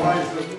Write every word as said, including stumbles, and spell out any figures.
Why is it?